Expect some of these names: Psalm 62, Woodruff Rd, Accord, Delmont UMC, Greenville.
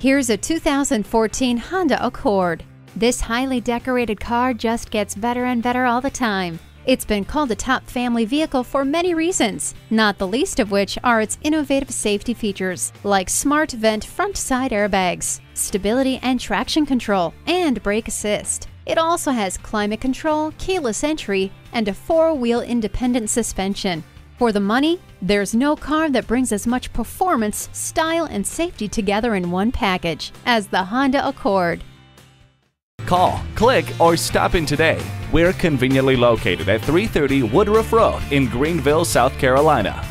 Here's a 2014 Honda Accord. This highly decorated car just gets better and better all the time. It's been called a top family vehicle for many reasons, not the least of which are its innovative safety features like smart vent front side airbags, stability and traction control, and brake assist. It also has climate control, keyless entry, and a four-wheel independent suspension. For the money, there's no car that brings as much performance, style, and safety together in one package as the Honda Accord. Call, click, or stop in today. We're conveniently located at 330 Woodruff Road in Greenville, South Carolina.